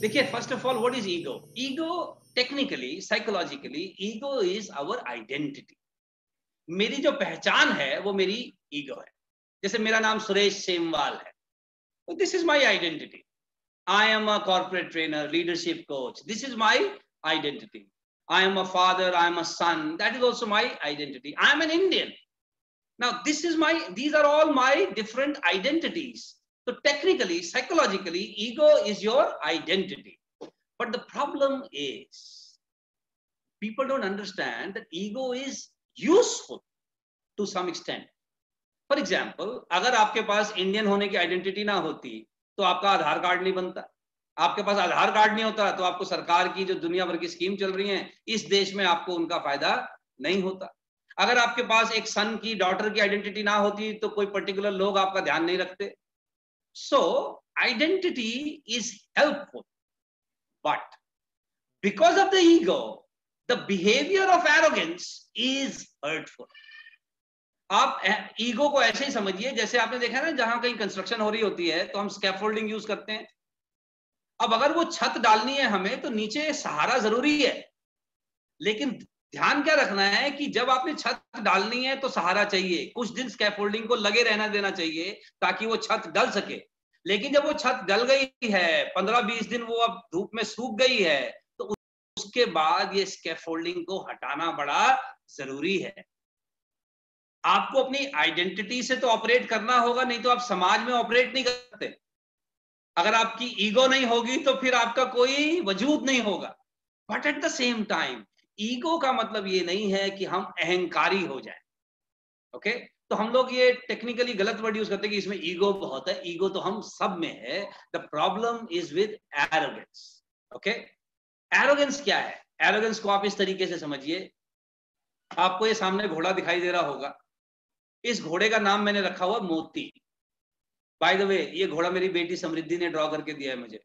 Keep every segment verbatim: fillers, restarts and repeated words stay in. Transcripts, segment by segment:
देखिए, first of all, what is ego? Ego technically, psychologically, ego is our identity. मेरी जो पहचान है वो मेरी ईगो है। जैसे मेरा नाम सुरेश सेमवाल है, this is my identity. I am a corporate trainer, leadership coach, this is my identity. I am a father, I am a son, that is also my identity. I am an Indian. Now this is my, these are all my different identities. So technically, psychologically, ego is your identity. But the problem is, people don't understand that ego is useful to some extent. For example, अगर आपके पास Indian होने की identity ना होती, तो आपका आधार card नहीं बनता। आपके पास आधार कार्ड नहीं होता तो आपको सरकार की जो दुनिया भर की स्कीम चल रही हैं इस देश में आपको उनका फायदा नहीं होता। अगर आपके पास एक सन की, डॉटर की आइडेंटिटी ना होती तो कोई पर्टिकुलर लोग आपका ध्यान नहीं रखते। So identity is helpful, but because of the ego the behaviour of arrogance is hurtful. आप ईगो को ऐसे ही समझिए जैसे आपने देखा ना, जहां कहीं कंस्ट्रक्शन हो रही होती है तो हम स्कैफोल्डिंग यूज करते हैं। अब अगर वो छत डालनी है हमें तो नीचे सहारा जरूरी है, लेकिन ध्यान क्या रखना है कि जब आपने छत डालनी है तो सहारा चाहिए, कुछ दिन स्कैफोल्डिंग को लगे रहना देना चाहिए ताकि वो छत डल सके। लेकिन जब वो छत डल गई है, पंद्रह बीस दिन वो अब धूप में सूख गई है, तो उसके बाद ये स्कैफोल्डिंग को हटाना बड़ा जरूरी है। आपको अपनी आइडेंटिटी से तो ऑपरेट करना होगा, नहीं तो आप समाज में ऑपरेट नहीं करते। अगर आपकी ईगो नहीं होगी तो फिर आपका कोई वजूद नहीं होगा। But at the same time ego का मतलब ये नहीं है कि हम अहंकारी हो जाएं। Okay okay? तो हम लोग ये टेक्निकली गलत वर्ड यूज करते हैं कि इसमें ईगो बहुत है। ईगो तो हम सब में है। The problem is with arrogance. Okay, arrogance क्या है? एरोगेंस को आप इस तरीके से समझिए, आपको ये सामने घोड़ा दिखाई दे रहा होगा। इस घोड़े का नाम मैंने रखा हुआ मोती। बाय द वे, ये घोड़ा मेरी बेटी समृद्धि ने ड्रॉ करके दिया है मुझे।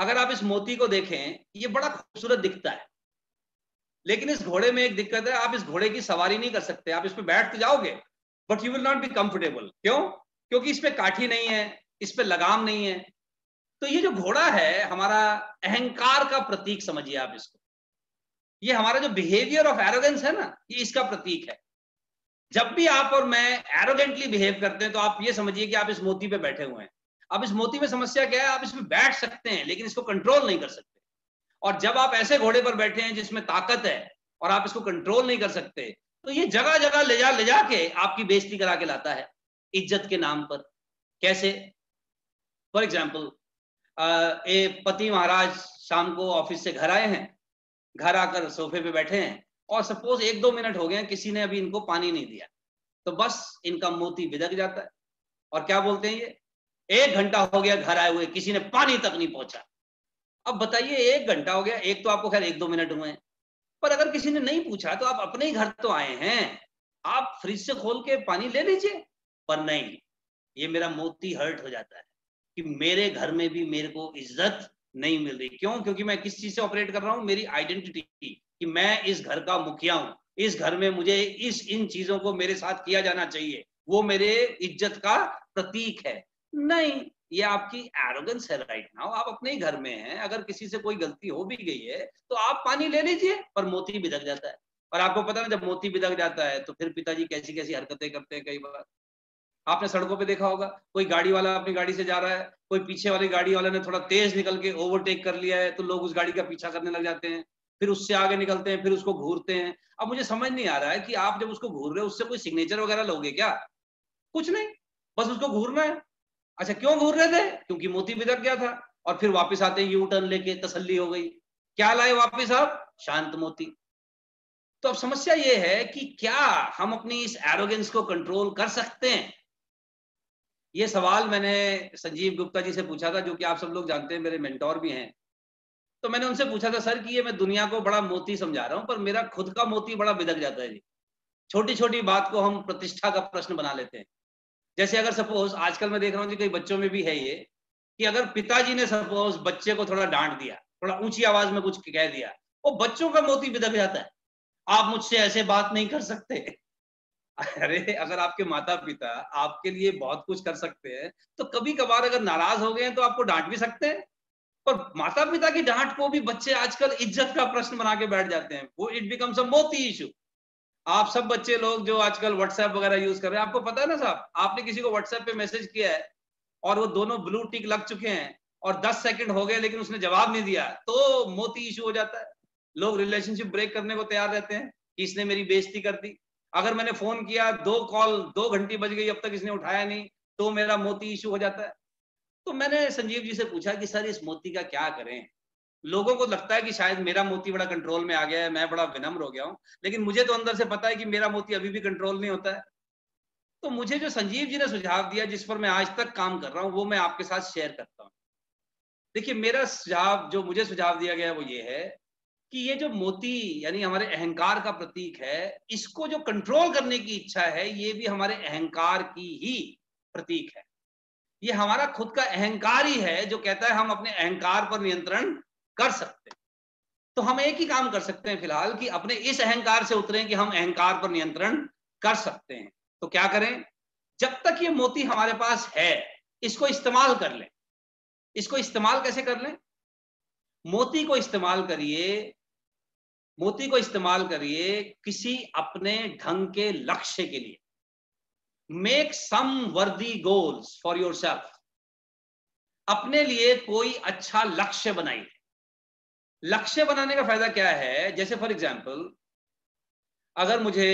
अगर आप इस मोती को देखें, ये बड़ा खूबसूरत दिखता है, लेकिन इस घोड़े में एक दिक्कत है, आप इस घोड़े की सवारी नहीं कर सकते। आप इस पे बैठ तो जाओगे but you will not be comfortable. क्यों? क्योंकि इस पे काठी नहीं है, इस पे लगाम नहीं है। तो ये जो घोड़ा है हमारा अहंकार का प्रतीक समझिए आप इसको। ये हमारा जो बिहेवियर ऑफ एरोगेंस है ना, ये इसका प्रतीक है। जब भी आप और मैं एरोगेंटली बिहेव करते हैं तो आप ये समझिए कि आप इस मोती पे बैठे हुए हैं। अब इस मोती में समस्या क्या है? आप इसमें बैठ सकते हैं लेकिन इसको कंट्रोल नहीं कर सकते। और जब आप ऐसे घोड़े पर बैठे हैं जिसमें ताकत है और आप इसको कंट्रोल नहीं कर सकते, तो ये जगह जगह ले जा ले जा के आपकी बेइज्जती करा के लाता है इज्जत के नाम पर। कैसे? फॉर एग्जाम्पल, ए पति महाराज शाम को ऑफिस से घर आए हैं, घर आकर सोफे पे बैठे हैं और सपोज एक दो मिनट हो गए, किसी ने अभी इनको पानी नहीं दिया, तो बस इनका मोती बिदक जाता है। और क्या बोलते हैं ये, एक घंटा हो गया घर आए हुए, किसी ने पानी तक नहीं पहुंचा। अब बताइए, एक घंटा हो गया, एक तो आपको खैर एक दो मिनट हुए हैं, पर अगर किसी ने नहीं पूछा तो आप अपने ही घर तो आए हैं, आप फ्रिज से खोल के पानी ले लीजिए। पर नहीं, ये मेरा मोती हर्ट हो जाता है कि मेरे घर में भी मेरे को इज्जत नहीं मिल रही। क्यों? क्योंकि मैं किस चीज से ऑपरेट कर रहा हूँ? मेरी आइडेंटिटी, कि मैं इस घर का मुखिया हूं, इस घर में मुझे इस इन चीजों को मेरे साथ किया जाना चाहिए, वो मेरे इज्जत का प्रतीक है। नहीं, ये आपकी एरोगेंस है। राइट नाउ आप अपने ही घर में हैं, अगर किसी से कोई गलती हो भी गई है तो आप पानी ले लीजिए, पर मोती बिदक जाता है। और आपको पता ना, जब मोती बिदक जाता है तो फिर पिताजी कैसी कैसी हरकतें करते हैं। कई बार आपने सड़कों पे देखा होगा, कोई गाड़ी वाला अपनी गाड़ी से जा रहा है, कोई पीछे वाली गाड़ी वाले ने थोड़ा तेज निकल के ओवरटेक कर लिया है तो लोग उस गाड़ी का पीछा करने लग जाते हैं, फिर उससे आगे निकलते हैं, फिर उसको घूरते हैं। अब मुझे समझ नहीं आ रहा है कि आप जब उसको घूर रहे हो उससे कोई सिग्नेचर वगैरह लोगे क्या? कुछ नहीं, बस उसको घूरना है। अच्छा, क्यों घूर रहे थे? क्योंकि मोती बिदक गया था। और फिर वापस आते हैं यू टर्न लेके, तसल्ली हो गई। क्या लाए वापस आप? शांत मोती। तो अब समस्या ये है कि क्या हम अपनी इस एरोगेंस को कंट्रोल कर सकते हैं? ये सवाल मैंने संजीव गुप्ता जी से पूछा था, जो कि आप सब लोग जानते हैं, मेरे मेंटोर भी हैं। तो मैंने उनसे पूछा था, सर कि ये मैं दुनिया को बड़ा मोती समझा रहा हूँ पर मेरा खुद का मोती बड़ा बिदक जाता है जी। छोटी छोटी बात को हम प्रतिष्ठा का प्रश्न बना लेते हैं। जैसे अगर सपोज, आजकल मैं देख रहा हूँ जी कई बच्चों में भी है ये, कि अगर पिताजी ने सपोज बच्चे को थोड़ा डांट दिया, थोड़ा ऊंची आवाज में कुछ कह दिया, वो बच्चों का मोती बिदक जाता है। आप मुझसे ऐसे बात नहीं कर सकते। अरे, अगर आपके माता पिता आपके लिए बहुत कुछ कर सकते हैं तो कभी कभार अगर नाराज हो गए तो आपको डांट भी सकते हैं। पर माता पिता की डांट को भी बच्चे आजकल इज्जत का प्रश्न बना के बैठ जाते हैं, वो इट बिकम्स अ मोती इशू। आप सब बच्चे लोग जो आजकल व्हाट्सएप वगैरह यूज कर रहे हैं, आपको पता है ना साहब, आपने किसी को व्हाट्सएप पे मैसेज किया है और वो दोनों ब्लू टिक लग चुके हैं और दस सेकंड हो गए लेकिन उसने जवाब नहीं दिया, तो मोती इशू हो जाता है। लोग रिलेशनशिप ब्रेक करने को तैयार रहते हैं कि इसने मेरी बेइज्जती कर दी, अगर मैंने फोन किया दो कॉल दो घंटी बज गई अब तक इसने उठाया नहीं तो मेरा मोती इशू हो जाता है। तो मैंने संजीव जी से पूछा कि सर इस मोती का क्या करें। लोगों को लगता है कि शायद मेरा मोती बड़ा कंट्रोल में आ गया है, मैं बड़ा विनम्र हो गया हूँ, लेकिन मुझे तो अंदर से पता है कि मेरा मोती अभी भी कंट्रोल नहीं होता है। तो मुझे जो संजीव जी ने सुझाव दिया, जिस पर मैं आज तक काम कर रहा हूँ, वो मैं आपके साथ शेयर करता हूँ। देखिए, मेरा सुझाव जो मुझे सुझाव दिया गया वो ये है कि ये जो मोती यानी हमारे अहंकार का प्रतीक है, इसको जो कंट्रोल करने की इच्छा है ये भी हमारे अहंकार की ही प्रतीक है। ये हमारा खुद का अहंकार ही है जो कहता है हम अपने अहंकार पर नियंत्रण कर सकते हैं। तो हम एक ही काम कर सकते हैं फिलहाल कि अपने इस अहंकार से उतरें कि हम अहंकार पर नियंत्रण कर सकते हैं। तो क्या करें, जब तक ये मोती हमारे पास है इसको इस्तेमाल कर लें। इसको इस्तेमाल कैसे कर लें? मोती को इस्तेमाल करिए, मोती को इस्तेमाल करिए किसी अपने ढंग के लक्ष्य के लिए। मेक सम वर्दी गोल्स फॉर योरसेल्फ। अपने लिए कोई अच्छा लक्ष्य बनाइए। लक्ष्य बनाने का फायदा क्या है, जैसे फॉर एग्जाम्पल अगर मुझे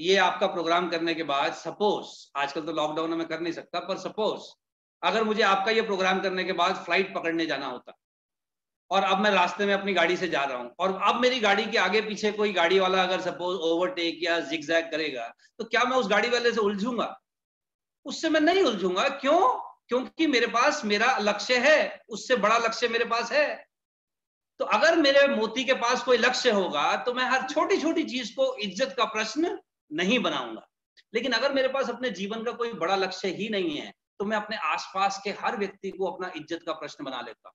ये आपका प्रोग्राम करने के बाद सपोज, आजकल तो लॉकडाउन में कर नहीं सकता, पर सपोज अगर मुझे आपका ये प्रोग्राम करने के बाद फ्लाइट पकड़ने जाना होता और अब मैं रास्ते में अपनी गाड़ी से जा रहा हूं और अब मेरी गाड़ी के आगे पीछे कोई गाड़ी वाला अगर सपोज ओवरटेक या जिगजैग करेगा तो क्या मैं उस गाड़ी वाले से उलझूंगा? उससे मैं नहीं उलझूंगा। क्यों? क्योंकि मेरे पास मेरा लक्ष्य है, उससे बड़ा लक्ष्य मेरे पास है। तो अगर मेरे मोती के पास कोई लक्ष्य होगा तो मैं हर छोटी छोटी चीज को इज्जत का प्रश्न नहीं बनाऊंगा। लेकिन अगर मेरे पास अपने जीवन का कोई बड़ा लक्ष्य ही नहीं है तो मैं अपने आसपास के हर व्यक्ति को अपना इज्जत का प्रश्न बना लेता हूँ।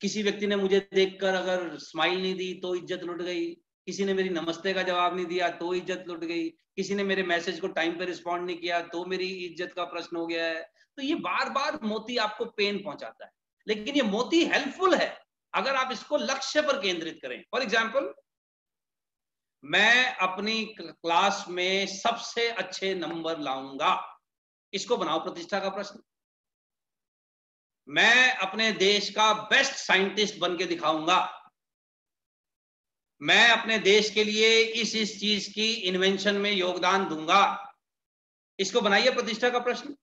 किसी व्यक्ति ने मुझे देखकर अगर स्माइल नहीं दी तो इज्जत लुट गई, किसी ने मेरी नमस्ते का जवाब नहीं दिया तो इज्जत लुट गई, किसी ने मेरे मैसेज को टाइम पर रिस्पॉन्ड नहीं किया तो मेरी इज्जत का प्रश्न हो गया है। तो ये बार बार मोती आपको पेन पहुंचाता है, लेकिन ये मोती हेल्पफुल है अगर आप इसको लक्ष्य पर केंद्रित करें। फॉर एग्जाम्पल, मैं अपनी क्लास में सबसे अच्छे नंबर लाऊंगा, इसको बनाओ प्रतिष्ठा का प्रश्न। मैं अपने देश का बेस्ट साइंटिस्ट बन के दिखाऊंगा, मैं अपने देश के लिए इस इस चीज की इन्वेंशन में योगदान दूंगा, इसको बनाइए प्रतिष्ठा का प्रश्न।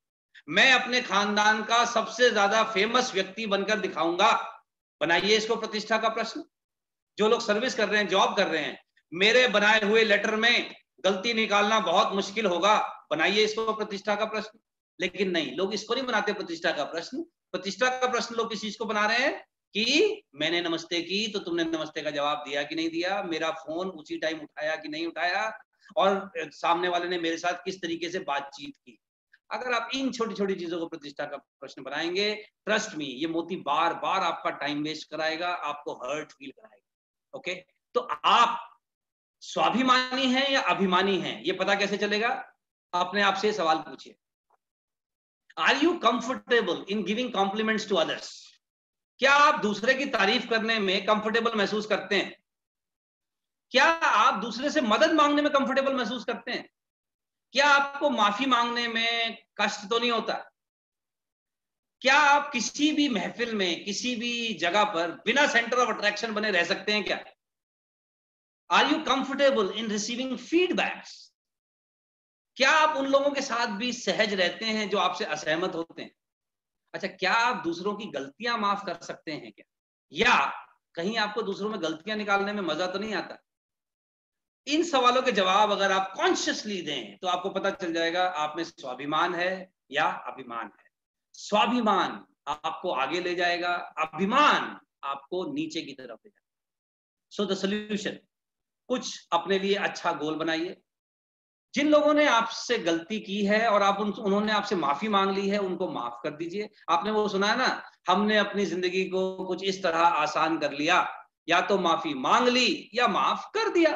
मैं अपने खानदान का सबसे ज्यादा फेमस व्यक्ति बनकर दिखाऊंगा, बनाइए इसको प्रतिष्ठा का प्रश्न। जो लोग सर्विस कर रहे हैं, जॉब कर रहे हैं, मेरे बनाए हुए लेटर में गलती निकालना बहुत मुश्किल होगा, बनाइए इसको प्रतिष्ठा का प्रश्न। लेकिन नहीं, लोग इसको नहीं बनाते प्रतिष्ठा का प्रश्न। प्रतिष्ठा का प्रश्न लोग किस चीज को बना रहे हैं कि मैंने नमस्ते की तो तुमने नमस्ते का जवाब दिया कि नहीं दिया, मेरा फोन उसी टाइम उठाया कि नहीं उठाया, और सामने वाले ने मेरे साथ किस तरीके से बातचीत की। अगर आप इन छोटी छोटी चीजों को प्रतिष्ठा का प्रश्न बनाएंगे, ट्रस्ट मी, ये मोती बार बार आपका टाइम वेस्ट कराएगा, आपको हर्ट फील कराएगा। ओके, तो आप स्वाभिमानी हैं या अभिमानी हैं ये पता कैसे चलेगा? अपने आप से सवाल पूछिए, are you comfortable in giving compliments to others? क्या आप दूसरे की तारीफ करने में कंफर्टेबल महसूस करते हैं? क्या आप दूसरे से मदद मांगने में कंफर्टेबल महसूस करते हैं? क्या आपको माफी मांगने में कष्ट तो नहीं होता? क्या आप किसी भी महफिल में, किसी भी जगह पर बिना सेंटर ऑफ अट्रैक्शन बने रह सकते हैं क्या? Are you comfortable in receiving feedbacks? क्या आप उन लोगों के साथ भी सहज रहते हैं जो आपसे असहमत होते हैं? अच्छा, क्या आप दूसरों की गलतियां माफ कर सकते हैं क्या, या कहीं आपको दूसरों में गलतियां निकालने में मजा तो नहीं आता? इन सवालों के जवाब अगर आप कॉन्शियसली दें तो आपको पता चल जाएगा आप में स्वाभिमान है या अभिमान है। स्वाभिमान आपको आगे ले जाएगा, अभिमान आपको नीचे की तरफ ले जाएगा। सो द सॉल्यूशन, कुछ अपने लिए अच्छा गोल बनाइए। जिन लोगों ने आपसे गलती की है और आप उन, उन्होंने आपसे माफी मांग ली है, उनको माफ कर दीजिए। आपने वो सुना है ना, हमने अपनी जिंदगी को कुछ इस तरह आसान कर लिया, या तो माफी मांग ली या माफ कर दिया।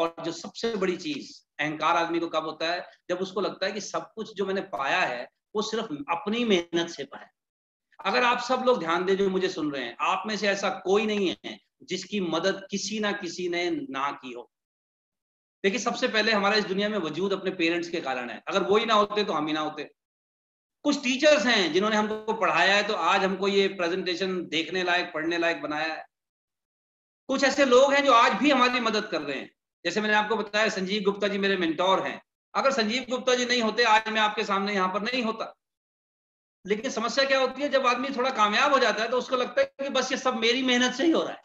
और जो सबसे बड़ी चीज, अहंकार आदमी को कब होता है? जब उसको लगता है कि सब कुछ जो मैंने पाया है वो सिर्फ अपनी मेहनत से पाया, अगर आप सब लोग ध्यान दें जो मुझे सुन रहे हैं, आप में से ऐसा कोई नहीं है जिसकी मदद किसी ना किसी ने ना की हो। देखिए, सबसे पहले हमारा इस दुनिया में वजूद अपने पेरेंट्स के कारण है। अगर वो ही ना होते तो हम ही ना होते। कुछ टीचर्स हैं जिन्होंने हमको पढ़ाया है तो आज हमको ये प्रेजेंटेशन देखने लायक, पढ़ने लायक बनाया है। कुछ ऐसे लोग हैं जो आज भी हमारी मदद कर रहे हैं। जैसे मैंने आपको बताया, संजीव गुप्ता जी मेरे मेंटोर हैं। अगर संजीव गुप्ता जी नहीं होते, आज मैं आपके सामने यहाँ पर नहीं होता। लेकिन समस्या क्या होती है, जब आदमी थोड़ा कामयाब हो जाता है तो उसको लगता है कि बस ये सब मेरी मेहनत से ही हो रहा है।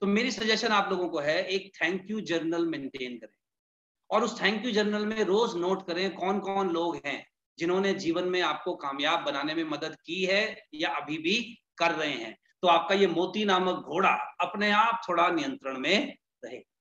तो मेरी सजेशन आप लोगों को है, एक थैंक यू जर्नल मेंटेन करें और उस थैंक यू जर्नल में रोज नोट करें कौन कौन लोग हैं जिन्होंने जीवन में आपको कामयाब बनाने में मदद की है या अभी भी कर रहे हैं। तो आपका ये मोती नामक घोड़ा अपने आप थोड़ा नियंत्रण में रहेगा।